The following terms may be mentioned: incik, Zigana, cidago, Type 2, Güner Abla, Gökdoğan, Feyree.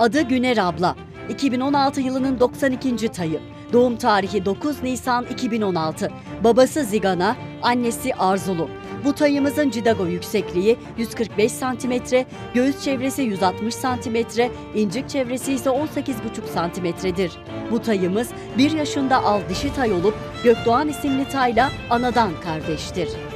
Adı Güner Abla. 2016 yılının 92. tayı. Doğum tarihi 9 Nisan 2016. Babası Zigana, annesi Arzulu. Bu tayımızın cidago yüksekliği 145 cm, göğüs çevresi 160 cm, incik çevresi ise 18,5 cm'dir. Bu tayımız 1 yaşında al dişi tay olup Gökdoğan isimli tayla anadan kardeştir.